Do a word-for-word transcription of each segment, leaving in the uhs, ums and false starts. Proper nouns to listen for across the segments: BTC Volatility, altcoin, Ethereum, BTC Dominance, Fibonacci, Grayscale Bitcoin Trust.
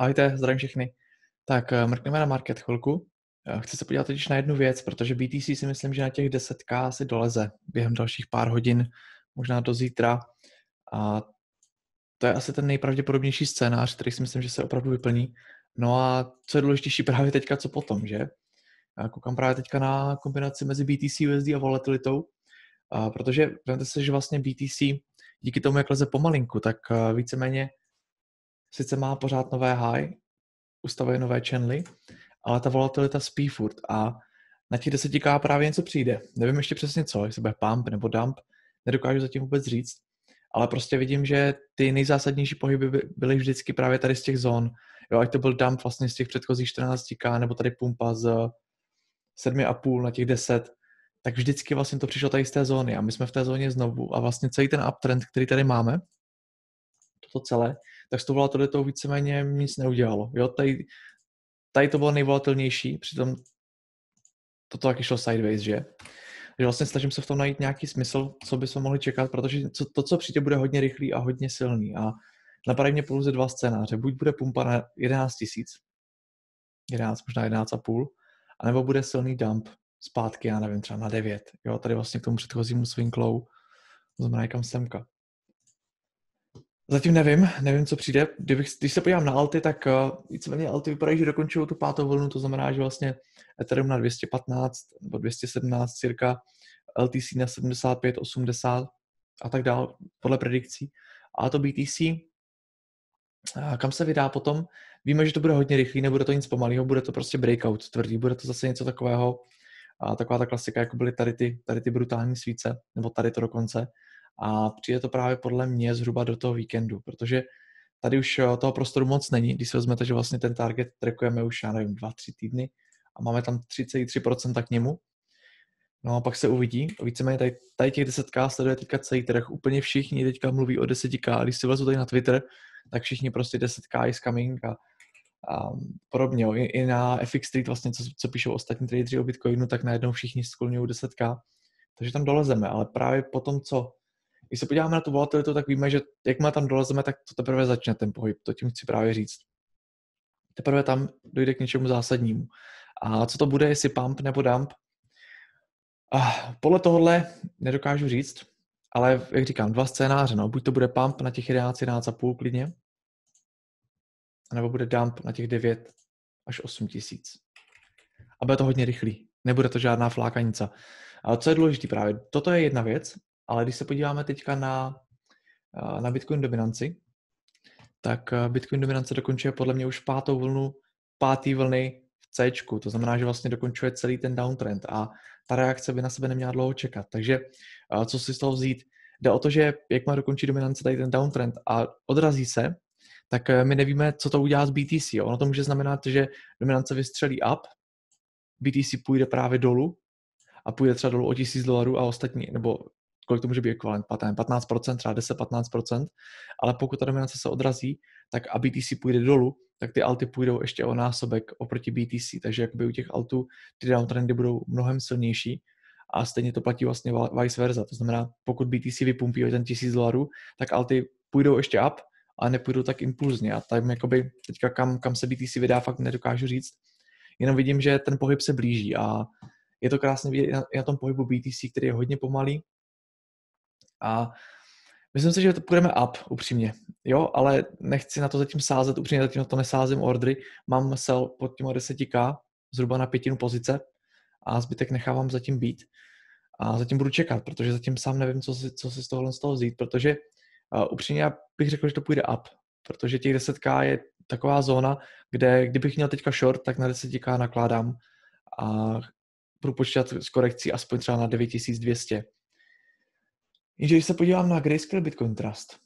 Ahojte, zdravím všechny. Tak mrkneme na market chvilku. Chci se podívat teď na jednu věc, protože bé té cé si myslím, že na těch deset tisíc asi doleze během dalších pár hodin, možná do zítra. A to je asi ten nejpravděpodobnější scénář, který si myslím, že se opravdu vyplní. No a co je důležitější právě teďka, co potom, že? Já koukám právě teďka na kombinaci mezi bé té cé, U S D a volatilitou, protože vemte se, že vlastně bé té cé díky tomu, jak leze pomalinku, tak víceméně sice má pořád nové high, ustavuje nové channely, ale ta volatilita spí furt a na těch deset tisíc právě něco přijde. Nevím ještě přesně co, jestli bude pump nebo dump, nedokážu zatím vůbec říct, ale prostě vidím, že ty nejzásadnější pohyby byly vždycky právě tady z těch zón. Jo, ať to byl dump vlastně z těch předchozích čtrnáct tisíc, nebo tady pumpa z sedm a půl na těch deset, tak vždycky vlastně to přišlo tady z té zóny a my jsme v té zóně znovu a vlastně celý ten uptrend, který tady máme, toto celé, tak s tou volatilitou víceméně nic neudělalo. Jo, tady, tady to bylo nejvolatilnější, přitom toto taky šlo sideways, že? Takže vlastně snažím se v tom najít nějaký smysl, co by jsme mohli čekat, protože to, co přijde, bude hodně rychlý a hodně silný. A napadají mě pouze dva scénáře. Buď bude pumpa na jedenáct tisíc, jedenáct, možná jedenáct a půl, anebo bude silný dump zpátky, já nevím, třeba na devět. Jo, tady vlastně k tomu předchozímu swing low, to znamená někam semka. Zatím nevím, nevím, co přijde. Kdybych, když se podívám na alty, tak víceméně uh, alty vypadají, že dokončují tu pátou vlnu, to znamená, že vlastně Ethereum na dvě stě patnáct nebo dvě stě sedmnáct cirka, el té cé na sedmdesát pět, osmdesát a tak dál, podle predikcí. A to bé té cé, uh, kam se vydá potom? Víme, že to bude hodně rychlý, nebude to nic pomalého, bude to prostě breakout tvrdý, bude to zase něco takového, uh, taková ta klasika, jako byly tady ty, tady ty brutální svíce, nebo tady to dokonce. A přijde to právě podle mě zhruba do toho víkendu, protože tady už toho prostoru moc není, když se vezmete, že vlastně ten target trackujeme už, já nevím, dva, tři týdny a máme tam třicet tři procent k němu. No a pak se uvidí, víceméně tady, tady těch deset tisíc sleduje teďka celý trh, úplně všichni teďka mluví o deset tisíc, když se vlezu tady na Twitter, tak všichni prostě deset tisíc is coming a, a podobně. I, I na F X Street vlastně, co, co píšou ostatní tradeři o Bitcoinu, tak najednou všichni sklňují deset tisíc, takže tam dolezeme, ale právě po tom, co když se podíváme na tu volatilitu, tak víme, že jakmile tam dolezeme, tak to teprve začne ten pohyb, to tím chci právě říct. Teprve tam dojde k něčemu zásadnímu. A co to bude, jestli pump nebo dump? Ah, podle tohohle nedokážu říct, ale jak říkám, dva scénáře, no. Buď to bude pump na těch jedenáct, jedenáct a půl klidně, nebo bude dump na těch devět až osm tisíc. A bude to hodně rychlý, nebude to žádná flákanica. Ale co je důležité právě, toto je jedna věc. Ale když se podíváme teďka na, na Bitcoin dominanci, tak Bitcoin dominance dokončuje podle mě už pátou vlnu, pátý vlny v C-čku. To znamená, že vlastně dokončuje celý ten downtrend a ta reakce by na sebe neměla dlouho čekat. Takže co si z toho vzít? Jde o to, že jak má dokončit dominance tady ten downtrend a odrazí se, tak my nevíme, co to udělá s bé té cé. Ono to může znamenat, že dominance vystřelí up, bé té cé půjde právě dolů a půjde třeba dolů o tisíc dolarů a ostatní, nebo kolik to může být ekvivalent, patnáct procent, třeba deset až patnáct procent, ale pokud ta dominace se odrazí, tak a bé té cé půjde dolů, tak ty alty půjdou ještě o násobek oproti bé té cé, takže jakoby u těch altů ty downtrendy budou mnohem silnější a stejně to platí vlastně vice versa, to znamená, pokud bé té cé vypumpí o ten tisíc dolarů, tak alty půjdou ještě up a nepůjdou tak impulzně a tam jakoby teďka kam, kam se bé té cé vydá, fakt nedokážu říct, jenom vidím, že ten pohyb se blíží a je to krásně vidět i na, i na tom pohybu bé té cé, který je hodně pomalý. A myslím si, že to půjdeme up, upřímně, jo, ale nechci na to zatím sázet, upřímně zatím na to nesázím ordry, mám sell pod těma deset tisíc, zhruba na pětinu pozice a zbytek nechávám zatím být a zatím budu čekat, protože zatím sám nevím, co si, co si z tohohle z toho vzít, protože uh, upřímně já bych řekl, že to půjde up, protože těch deset tisíc je taková zóna, kde kdybych měl teďka short, tak na deset tisíc nakládám a budu počítat s korekcí aspoň třeba na devět tisíc dvě stě. Jenže když se podívám na Grayscale Bitcoin Trust,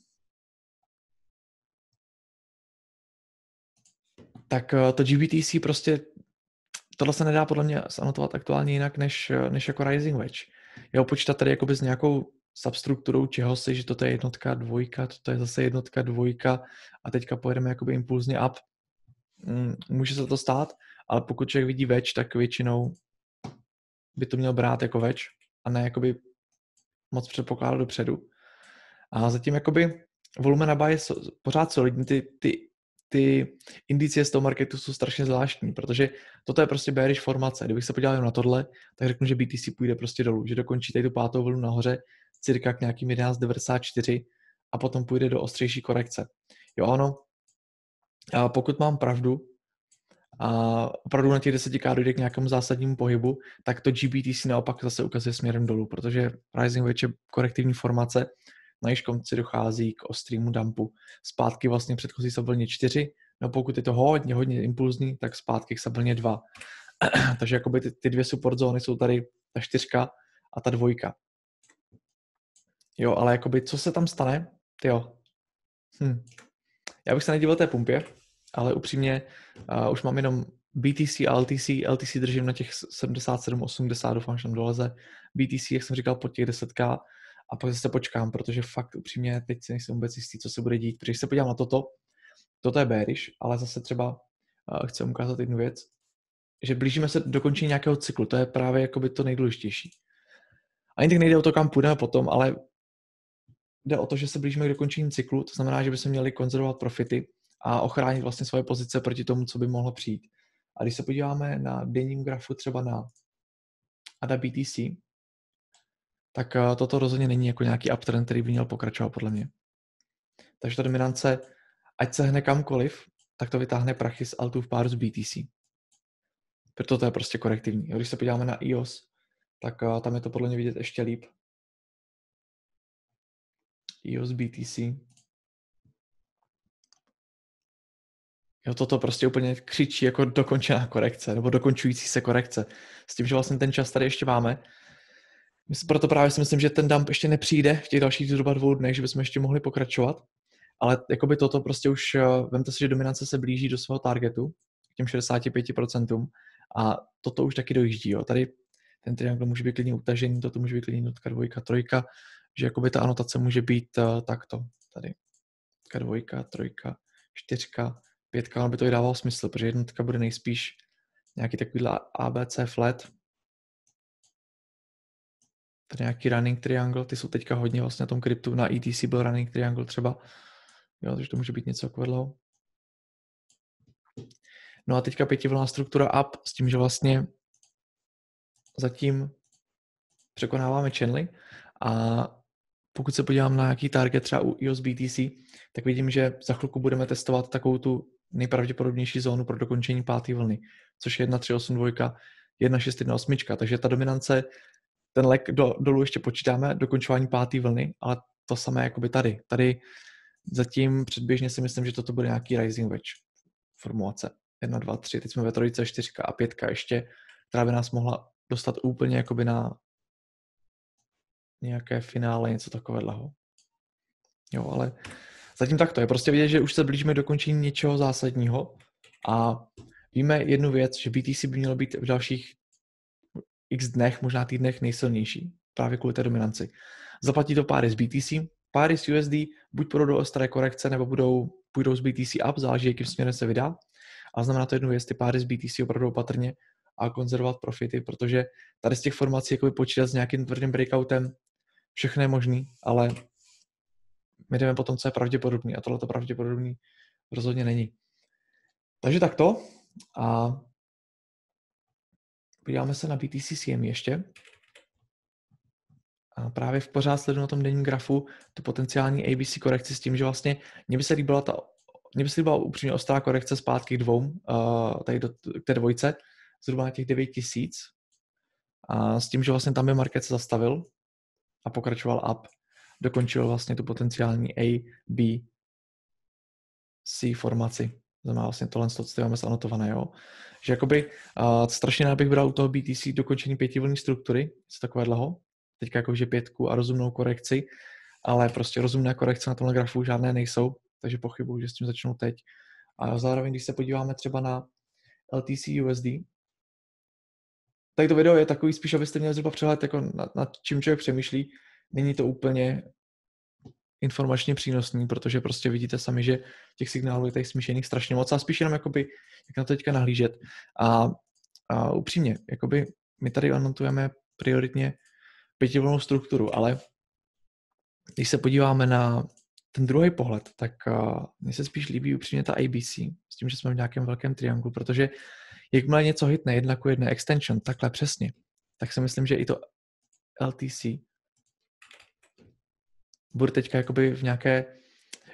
tak to G B T C prostě, tohle se nedá podle mě zanotovat aktuálně jinak, než, než jako Rising Wedge. Jo, počítat tady jakoby s nějakou substrukturou čeho si, že toto je jednotka, dvojka, toto je zase jednotka, dvojka a teďka pojedeme jakoby impulzně up. Může se to stát, ale pokud člověk vidí wedge, tak většinou by to měl brát jako wedge a ne jakoby moc předpokládal dopředu. A zatím jakoby volumen na buy je pořád solidní, ty, ty ty indicie z toho marketu jsou strašně zvláštní, protože toto je prostě bearish formace. Kdybych se podíval jenom na tohle, tak řeknu, že B T C půjde prostě dolů, že dokončí tady tu pátou vlnu nahoře cirka k nějakým jedenáct devadesát čtyři a potom půjde do ostřejší korekce. Jo, ano, a pokud mám pravdu a opravdu na těch deset tisíc dojde k nějakému zásadnímu pohybu, tak to G B T C naopak zase ukazuje směrem dolů, protože Rising Wedge je korektivní formace, na již konci dochází k ostrému dumpu. Zpátky vlastně předchozí sablně čtyři, no pokud je to hodně, hodně impulzní, tak zpátky k sablně dva. Takže jakoby ty, ty dvě support zóny jsou tady ta čtyřka a ta dvojka. Jo, ale jakoby co se tam stane? Tyjo. Hm. Já bych se nedíval té pumpě, ale upřímně uh, už mám jenom B T C a L T C. L T C držím na těch sedmdesát sedm osmdesát, doufám, že tam doleze. B T C, jak jsem říkal, pod těch deset tisíc. A pak zase počkám, protože fakt upřímně teď si nejsem vůbec jistý, co se bude dít. Protože když se podívám na toto, toto je bearish, ale zase třeba uh, chci ukázat jednu věc, že blížíme se dokončení nějakého cyklu. To je právě jakoby to nejdůležitější. Ani tak nejde o to, kam půjdeme potom, ale jde o to, že se blížíme k dokončení cyklu, to znamená, že bychom měli konzervovat profity a ochránit vlastně svoje pozice proti tomu, co by mohlo přijít. A když se podíváme na denním grafu třeba na A D A B T C, tak toto rozhodně není jako nějaký uptrend, který by měl pokračovat podle mě. Takže ta dominance, ať se hne kamkoliv, tak to vytáhne prachy z altů v páru z B T C. Proto to je prostě korektivní. Když se podíváme na E O S, tak tam je to podle mě vidět ještě líp. E O S B T C. Jo, toto prostě úplně křičí jako dokončená korekce, nebo dokončující se korekce. S tím, že vlastně ten čas tady ještě máme. Proto právě si myslím, že ten dump ještě nepřijde v těch dalších zhruba dvou dnech, že bychom ještě mohli pokračovat. Ale jakoby toto prostě už, vemte si, že dominance se blíží do svého targetu, k těm šedesát pět procent, a toto už taky dojíždí. Jo. Tady ten triangle může být klidně utažený, toto může být klidně jednotka, dvojka, trojka, že jakoby ta anotace může být uh, takto. Tady jednotka, dvojka, trojka, čtyřka, pětka, ono by to i dávalo smysl, protože jednotka bude nejspíš nějaký takovýhle A B C flat. Tady nějaký running triangle, ty jsou teďka hodně vlastně na tom kryptu, na E T C byl running triangle třeba, jo, takže to může být něco takového. No a teďka pětivlná struktura up s tím, že vlastně zatím překonáváme channely a pokud se podívám na nějaký target třeba u E O S B T C, tak vidím, že za chvilku budeme testovat takovou tu nejpravděpodobnější zónu pro dokončení páté vlny, což je jedna tři osm dva, jedna šest jedna osm, takže ta dominance. Ten lek do, dolů ještě počítáme, dokončování páté vlny, ale to samé jakoby tady. Tady zatím předběžně si myslím, že toto bude nějaký rising wedge formulace. jedna, dva, tři, teď jsme ve trojice, čtyřka a pětka ještě, která by nás mohla dostat úplně jakoby na nějaké finále, něco takového. Jo, ale zatím tak to je. Prostě vidět, že už se blížíme dokončení něčeho zásadního a víme jednu věc, že B T C by mělo být v dalších x dnech, možná týdnech nejsilnější, právě kvůli té dominanci. Zaplatí to páry z B T C, páry z U S D, buď půjdou do ostré korekce, nebo budou, půjdou z B T C up, záleží, jakým směrem se vydá. A znamená to jednu věc, ty páry z B T C opravdu opatrně a konzervovat profity, protože tady z těch formací jakoby počítat s nějakým tvrdým breakoutem, všechno je možný, ale my jdeme potom, co je pravděpodobný, a tohle to pravděpodobný rozhodně není. Takže tak to a podíváme se na B T C C M ještě. A právě v pořád sleduji na tom denním grafu tu potenciální A B C korekci s tím, že vlastně mně by se líbila ta, mně by se líbila upřímně ostrá korekce zpátky k dvou, uh, tady do, k té dvojce, zhruba na těch devět tisíc. A s tím, že vlastně tam by market se zastavil a pokračoval up. Dokončil vlastně tu potenciální A B C formaci. Znamená vlastně tohle, co tady máme zanotované, jo. Že jakoby uh, strašně rád bych bral u toho B T C dokončení pětivlnní struktury, co takového, teďka jakože pětku a rozumnou korekci, ale prostě rozumné korekce na tomhle grafu žádné nejsou, takže pochybuju, že s tím začnu teď. A zároveň, když se podíváme třeba na L T C U S D, tak to video je takový spíš, abyste měli zhruba přehled, jako nad, nad čím člověk přemýšlí. Není to úplně informačně přínosný, protože prostě vidíte sami, že těch signálů je tady smíšených strašně moc a spíš jenom jakoby, jak na to teďka nahlížet. A, a upřímně, jakoby my tady anotujeme prioritně pětivlnou strukturu, ale když se podíváme na Ten druhý pohled, tak uh, mně se spíš líbí upřímně ta A B C, s tím, že jsme v nějakém velkém trianglu, protože jakmile něco hitne jedna ku jedné extension, takhle přesně, tak si myslím, že i to L T C bude teďka jakoby v nějaké,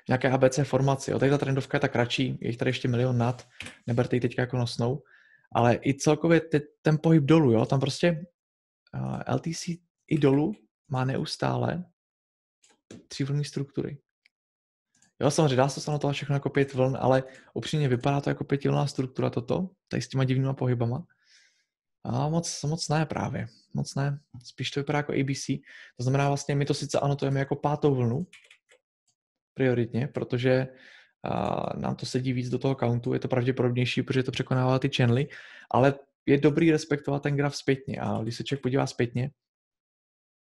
v nějaké A B C formaci. O, tady ta trendovka je tak kratší, je jich tady ještě milion nad, neberte ji teďka jako nosnou, ale i celkově te, ten pohyb dolů, jo, tam prostě uh, L T C i dolů má neustále třívlnné struktury. Jo, samozřejmě dá se stanout toho všechno jako pět vln, ale upřímně vypadá to jako pětivlná struktura toto, tady s těma divnýma pohybama. A moc, moc ne právě, moc ne. Spíš to vypadá jako A B C, to znamená vlastně, my to sice anotujeme jako pátou vlnu, prioritně, protože a, nám to sedí víc do toho countu, je to pravděpodobnější, protože to překonává ty channely, ale je dobrý respektovat ten graf zpětně a když se člověk podívá zpětně,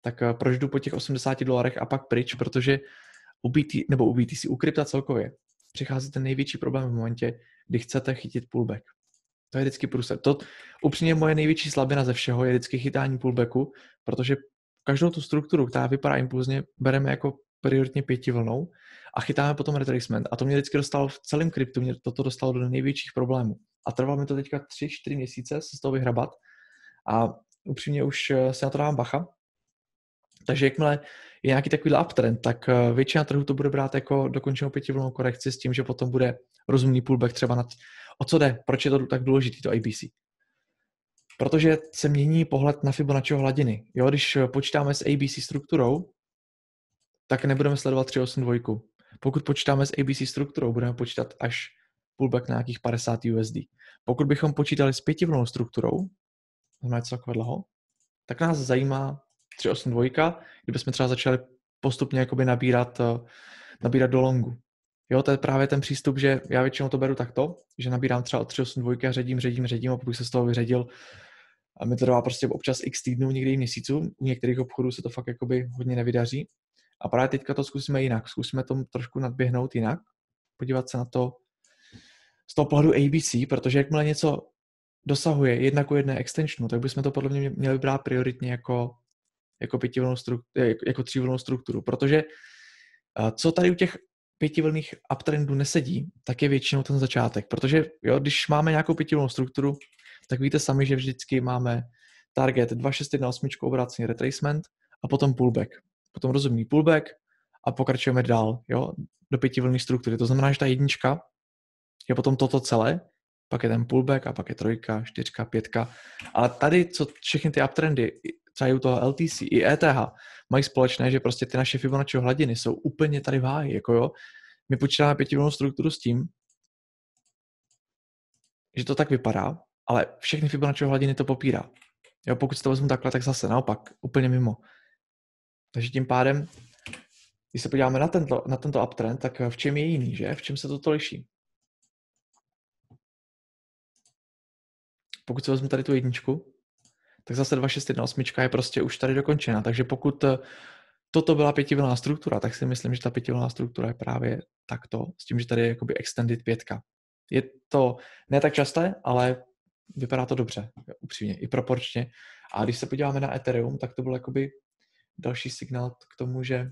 tak proč jdu po těch osmdesáti dolarech a pak pryč, protože u B T, nebo u B T C, u krypta celkově přichází ten největší problém v momentě, kdy chcete chytit pullback. To je vždycky průsled. To upřímně moje největší slabina ze všeho je vždycky chytání pullbacku, protože každou tu strukturu, která vypadá impulzně, bereme jako prioritně pětivlnou a chytáme potom retracement. A to mě vždycky dostalo v celém kryptu, mě toto dostalo do největších problémů. A trvá mi to teďka tři čtyři měsíce se z toho vyhrabat a upřímně už se na to dávám bacha. Takže jakmile je nějaký takový uptrend, tak většina trhu to bude brát jako dokončenou pětivlnou korekci s tím, že potom bude rozumný pullback třeba nad... O co jde? Proč je to tak důležitý, to A B C? Protože se mění pohled na Fibonacciho hladiny. Jo, když počítáme s A B C strukturou, tak nebudeme sledovat tři osm dva. Pokud počítáme s A B C strukturou, budeme počítat až pullback na nějakých padesát U S D. Pokud bychom počítali s pětivlnou strukturou, znamená něco takového, tak nás zajímá tři osm dva, kdybychom třeba začali postupně jakoby nabírat, nabírat do longu. Jo, to je právě ten přístup, že já většinou to beru takto, že nabírám třeba od tři osm dva, ředím, ředím, ředím a pokud se z toho vyředil, a mi to dává prostě občas x týdnů, někdy i měsíců, u některých obchodů se to fakt jakoby hodně nevydaří. A právě teďka to zkusíme jinak, zkusíme to trošku nadběhnout jinak, podívat se na to z toho pohledu A B C, protože jakmile něco dosahuje jedna ku jedné extensionu, tak bychom to podle mě měli brát prioritně jako jako pětivlnou strukturu, jako třívlnou strukturu, protože co tady u těch pětivlných uptrendů nesedí, tak je většinou ten začátek, protože jo, když máme nějakou pětivlnou strukturu, tak víte sami, že vždycky máme target dva šest jedna osm obrácený retracement a potom pullback, potom rozumný pullback a pokračujeme dál, jo, do pětivlnné struktury, to znamená, že ta jednička je potom toto celé, pak je ten pullback a pak je trojka, čtyřka, pětka, ale tady co všechny ty uptrendy třeba i u toho L T C i E T H mají společné, že prostě ty naše Fibonacciho hladiny jsou úplně tady v háji, jako jo. My počítáme pětivlnou strukturu s tím, že to tak vypadá, ale všechny Fibonacciho hladiny to popírá. Jo, pokud si to vezmu takhle, tak zase naopak, úplně mimo. Takže tím pádem, když se podíváme na tento, na tento uptrend, tak v čem je jiný, že? V čem se toto liší? Pokud si vezmu tady tu jedničku, tak zase dva šest jedna osm je prostě už tady dokončena. Takže pokud toto byla pětivlná struktura, tak si myslím, že ta pětivlná struktura je právě takto, s tím, že tady je jakoby extended pětka. Je to ne tak časté, ale vypadá to dobře, upřímně, i proporčně. A když se podíváme na Ethereum, tak to byl jakoby další signál k tomu, že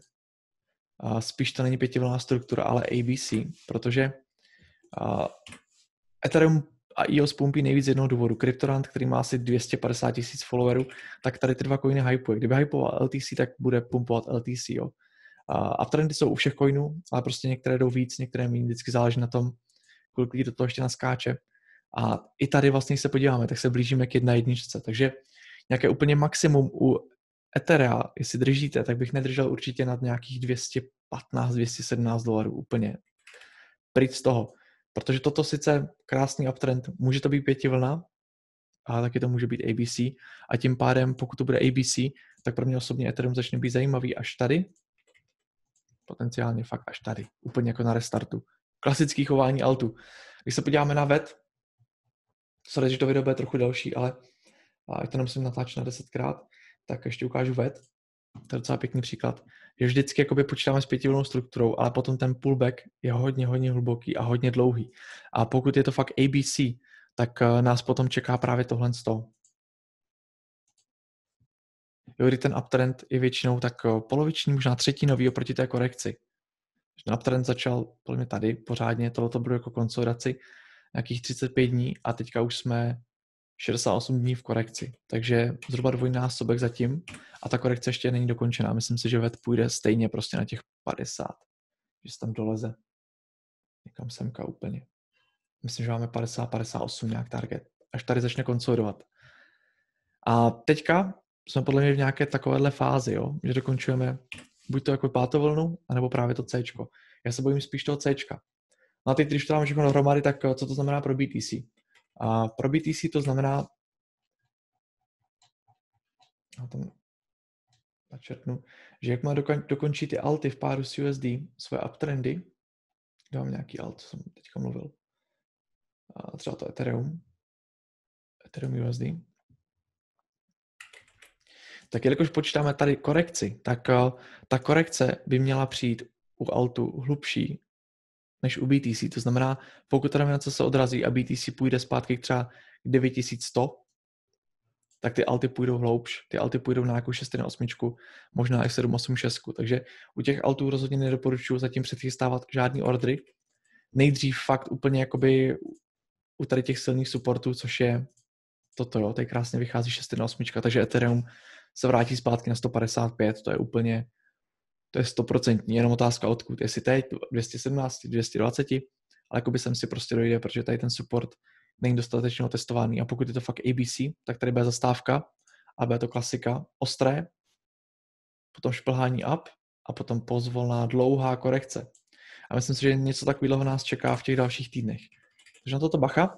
spíš to není pětivlná struktura, ale A B C, protože Ethereum a I O spumpí nejvíc z jednoho důvodu. Kryptorant, který má asi dvě stě padesát tisíc followerů, tak tady ty dva coiny hypuje. Kdyby hypoval L T C, tak bude pumpovat L T C. Jo. A trendy jsou u všech coinů, ale prostě některé jdou víc, některé méně, vždycky záleží na tom, kolik lidí do toho ještě naskáče. A i tady vlastně se podíváme, tak se blížíme k jedna jedničce. Takže nějaké úplně maximum u Etherea, jestli držíte, tak bych nedržel určitě nad nějakých dvě stě patnáct dvě stě sedmnáct dolarů úplně. Pryč z toho. Protože toto sice krásný uptrend, může to být pětivlna, ale taky to může být A B C a tím pádem, pokud to bude A B C, tak pro mě osobně Ethereum začne být zajímavý až tady, potenciálně fakt až tady, úplně jako na restartu. Klasický chování altu. Když se podíváme na V E T, sorry, že to video bude trochu delší, ale jak to nemusím natáčet na desetkrát, tak ještě ukážu V E T, to je docela pěkný příklad, že vždycky jakoby počítáme s pětivlnou strukturou, ale potom ten pullback je hodně, hodně hluboký a hodně dlouhý. A pokud je to fakt A B C, tak nás potom čeká právě tohle z toho. Jo, kdy ten uptrend je většinou tak poloviční, možná třetinový oproti té korekci. na trend začal podle mě tady pořádně, tohleto bylo jako konsolidaci nějakých třicet pět dní a teďka už jsme šedesát osm dní v korekci, takže zhruba dvojnásobek zatím a ta korekce ještě není dokončená. Myslím si, že vet půjde stejně prostě na těch padesát, že se tam doleze někam semka úplně. Myslím, že máme padesát, padesát osm nějak target, až tady začne konsolidovat. A teďka jsme podle mě v nějaké takovéhle fázi, jo? Že dokončujeme buď to jako pátou vlnu, anebo právě to Cčko. Já se bojím spíš toho Cčka. No a teď, když to dám všechno dohromady, tak co to znamená pro bé té cé? A pro bé té cé to znamená, já tam načrtnu, že jak má dokončit ty alty v páru s U S D, svoje uptrendy, dám nějaký alt, co jsem teďka mluvil, a třeba to Ethereum, Ethereum U S D, tak jelikož počítáme tady korekci, tak ta korekce by měla přijít u altu hlubší než u bé té cé. To znamená, pokud ta dominace se odrazí a bé té cé půjde zpátky třeba k devět tisíc sto, tak ty alty půjdou hloubš, ty alty půjdou na nějakou šest osm, možná i sedm osm šest. Takže u těch altů rozhodně nedoporučuji zatím předchystávat žádný ordry. Nejdřív fakt úplně jakoby u tady těch silných supportů, což je toto, jo, tady krásně vychází šest osm, takže Ethereum se vrátí zpátky na sto padesát pět, to je úplně, to je stoprocentní, jenom otázka odkud, jestli teď dvě stě sedmnáct, dvě stě dvacet, ale jakoby sem si prostě dojde, protože tady ten support není dostatečně otestovaný a pokud je to fakt A B C, tak tady bude zastávka a bude to klasika ostré, potom šplhání up a potom pozvolná dlouhá korekce. A myslím si, že něco takového nás čeká v těch dalších týdnech. Takže na toto bacha.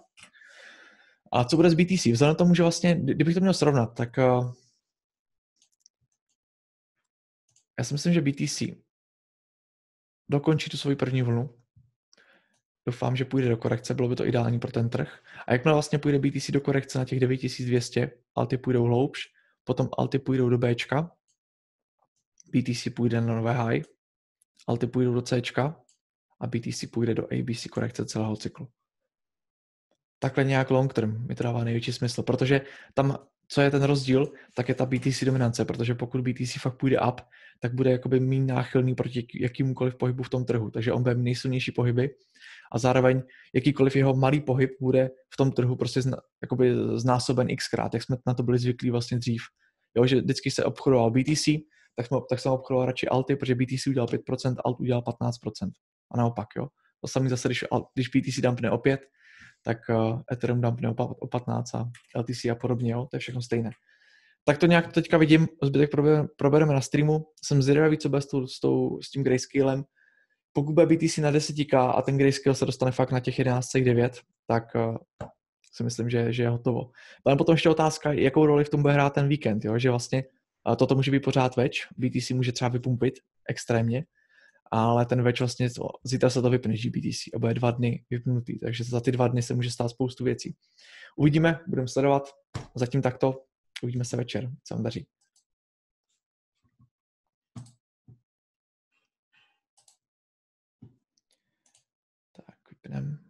A co bude s bé té cé? Vzhledem tomu, že vlastně, kdybych to měl srovnat, tak já si myslím, že bé té cé dokončí tu svoji první vlnu. Doufám, že půjde do korekce, bylo by to ideální pro ten trh. A jakmile vlastně půjde bé té cé do korekce na těch devět tisíc dvě stě, alty půjdou hloubš, potom alty půjdou do Bčka, bé té cé půjde na nové high, alty půjdou do Cčka a bé té cé půjde do A B C korekce celého cyklu. Takhle nějak long term mi to dává největší smysl, protože tam, co je ten rozdíl, tak je ta bé té cé dominance, protože pokud bé té cé fakt půjde up, tak bude jakoby méně náchylný proti jakýmukoliv pohybu v tom trhu, takže on bude nejsilnější pohyby a zároveň jakýkoliv jeho malý pohyb bude v tom trhu prostě zna, jakoby znásoben xkrát, jak jsme na to byli zvyklí vlastně dřív. Jo, že vždycky se obchodoval bé té cé, tak, jsme, tak jsem obchodoval radši alty, protože bé té cé udělal pět procent, alt udělal patnáct procent a naopak, jo. To samý zase, když, když bé té cé dumpne o pět, tak Ethereum dumpne o patnáct a L T C a podobně, jo? To je všechno stejné. Tak to nějak teďka vidím, zbytek probereme na streamu, jsem zvědavý, co bude s, tou, s, tou, s tím grayscalem. Pokud bude bé té cé na deset tisíc a ten grayscale se dostane fakt na těch jedenáct devět, tak uh, si myslím, že, že je hotovo. Ale potom ještě otázka, jakou roli v tom bude hrát ten víkend, jo? Že vlastně uh, toto může být pořád več, bé té cé může třeba vypumpit extrémně, ale ten več vlastně, zítra se to vypne bé té cé a bude dva dny vypnutý, takže za ty dva dny se může stát spoustu věcí. Uvidíme, budeme sledovat, zatím takto, uvidíme se večer, co vám daří. Tak, vypneme.